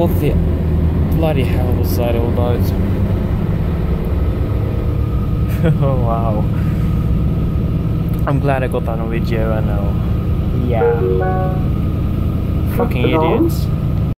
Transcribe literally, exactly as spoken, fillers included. What the bloody hell was that all about? Oh wow. I'm glad I got that on video right now. Yeah. Fucking idiots.